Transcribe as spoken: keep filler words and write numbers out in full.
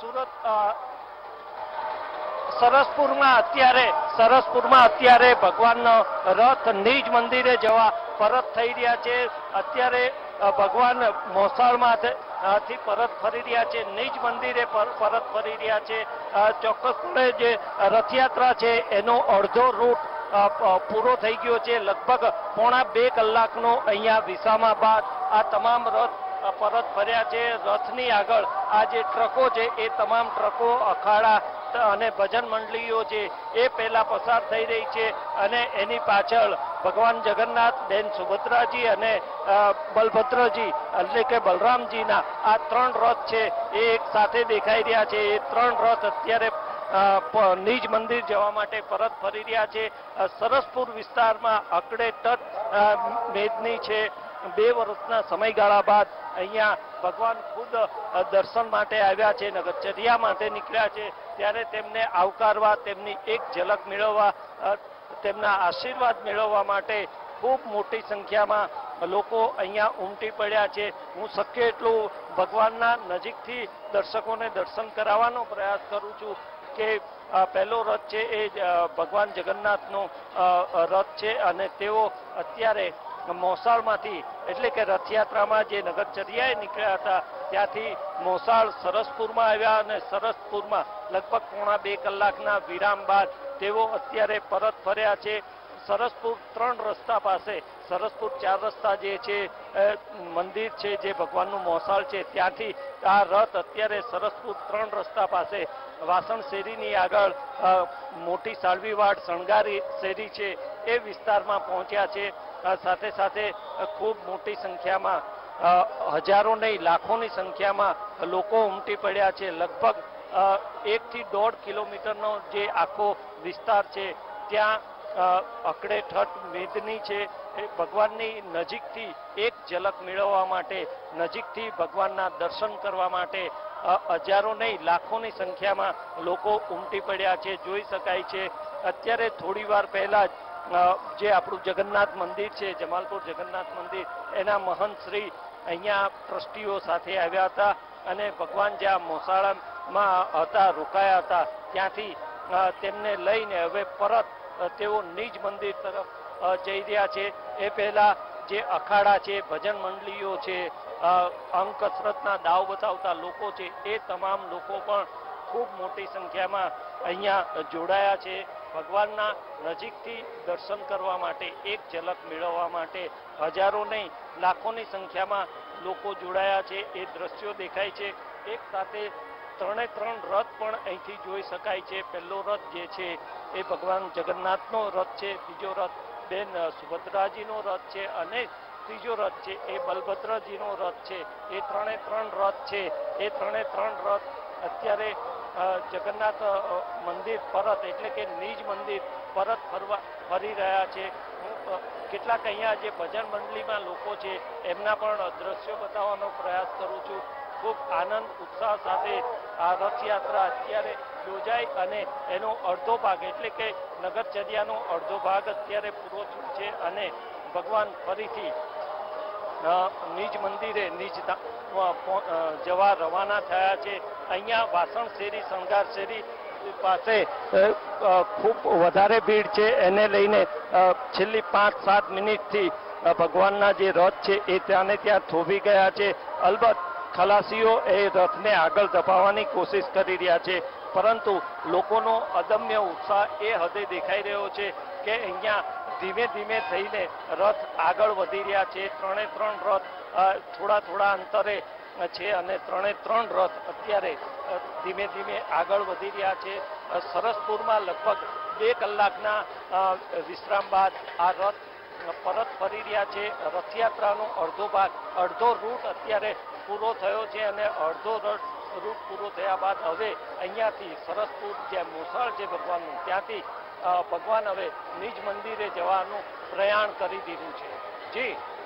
सूरत सरसपुर में अत्यारे सरसपुर में अत्यारे भगवान रथ निज मंदिरे जवा परत थई रहा है। अत्यारे भगवान मोसाळ मांथी परत फरी रहा है, निज मंदिरे पर परत फरी रहा है। चौक्कसपणे जे रथयात्रा है एनो अर्धो रूट पूरो थी गयो है। लगभग पौना बे कलाकनो अहींया विसामा बाद आ तमाम रथ परत फर्या है। रथनी आगळ आ जे ट्रको है ए तमाम ट्रको अखाड़ा अने भजन मंडलीओ है ए पहेला पसार थई रही है अने एनी पाछळ भगवान जगन्नाथ बेन सुभद्राजी अने बलभद्रजी एटले के बलरामजीना आ त्रण रथ है ए एक साथे देखाई रह्या है। ए त्रण रथ अत्यारे निज मंदिर जवा माटे परत फरी रहा है। सरसपुर विस्तार में अकड़े तट मेदनी छे। बे वर्षना समयगाळा बाद अहींया भगवान खुद दर्शन माटे आव्या छे, नगरचर्या माटे निकळ्या छे, त्यारे तेमने आवकारवा, तेमनी एक झलक मेळववा, तेमना आशीर्वाद मेळववा माटे खूब मोटी संख्या में लोको अहींया उमटी पड्या छे। हूँ शक्य एटलुं भगवानना नजीकथी दर्शकोने दर्शन कराववानो प्रयास करूं छुं के पहलो रथ है ए भगवान जगन्नाथ नो रथ है अने तेओ अत्यारे मोसाळ मांथी एटले के रथयात्रा में जे नगरचर्याए निकळ्या हता त्याथी मोसाळ सरसपुर में आव्या अने सरसपुर में लगभग पौना बे कलाकना विराम बाद तेओ अत्यारे परत फर्या छे। सरसपुर त्रण रस्ता पासे सरसपुर चार रस्ता जे छे मंदिर छे जे भगवाननु मोसाळ छे त्यांथी आ रथ अत्यारे सरसपुर त्रण रस्ता पासे वासण शेरीनी आगळ मोटी साळवीवाड सणगारी शेरी छे ए विस्तारमां पहोंच्या छे। साथे साथे खूब मोटी संख्यामां हजारों नहीं लाखोनी संख्यामां लोको उमटी पड्या छे। लगभग एक थी डेढ़ किलोमीटरनो जे आखो विस्तार छे त्यां अकड़े ठट मेदनी है। भगवान नी नजीक थी एक झलक मेळववा माटे, नजीक थी भगवानना दर्शन करवा माटे हजारों नहीं लाखों की संख्या में लोको उमटी पड्या है। जोई शकाय छे अत्यारे थोड़ी वार पहला जे आपणुं जगन्नाथ मंदिर है जमालपुर जगन्नाथ मंदिर एना महंत श्री अहींया ट्रस्टीओ साथे आव्या हता अने भगवान ज्यां मोसाळमां हता रोकाया हता त्यांथी तेमने लईने हवे परत तेओ निज मंदिर तरफ जई रह्या छे। ए पहेला जे अखाड़ा है भजन मंडलीओ है अंग कसरतना दाव बतावता लोको है ए तमाम लोको पण खूब मोटी संख्या में अहींया जोड़ाया है। भगवानना नजीकथी दर्शन करवा माटे एक झलक मेळववा माटे हजारों नहीं लाखों की संख्या में लोको जोड़ाया है। ए दृश्यों देखाय है। एक साथे त्रे त्रण रथ पण अहींथी जोई शकाय छे। पहेलो रथ जे छे ए भगवान जगन्नाथ नो रथ है, बीजो रथ बेन सुभद्राजी नो रथ है अने तीजो रथ है ए बलभद्रजी नो रथ है। ए त्रे त्रण रथ है ए त्रे त्रण रथ अत्यारे जगन्नाथ मंदिर परत एटले के निज मंदिर परत फरवा फरी रह्या छे। કેટલાક અહીંયા જે ભજન મંડળીમાં લોકો છે એમના પણ દ્રશ્યો બતાવવાનો પ્રયાસ કરું છું। ખૂબ આનંદ ઉત્સાહ સાથે આ રથયાત્રા અત્યારે યોજાઈ અને એનો અડધો ભાગ એટલે કે નગરચર્યાનો અડધો ભાગ અત્યારે પૂરો થયો છે અને ભગવાન ફરીથી નિજ મંદિરે નિજ જવા રવાના થયા છે। અહીંયા વાસણ શેરી શણગાર શેરી पासे खूब वधारे भीड़ है। एने लईने छेल्ली पांच सात मिनिट थी भगवानना जे रथ है ए त्याने त्यां थोभी गया है। अलबत्त खलासीओ ए रथने आगळ धपाववानी कोशिश करी रह्या है परंतु लोकोनो अदम्य उत्साह ए हदे देखाई रह्यो है के अहींया धीमे धीमे थईने रथ आगळ वधी रह्या है। त्रणे त्रण रथ थोड़ा थोड़ा अंतरे छे अने त्रे त्रण रथ अत्यारे धीमे धीमे आगळ वधी रह्या छे। सरसपुर में लगभग बे कलाकना विश्राम बाद आ रथ परत फरी रह्या छे। रथयात्रानो अर्धो भाग अर्धो रूट अत्यारे पूरो थयो छे अने अर्धो रूट पूरो थया बाद हवे अहींयाथी सरसपुर जे मोसाळ जे भगवाननुं त्यांथी भगवान हवे निज मंदिरे जवानुं प्रयाण करी दीधुं छे। जी।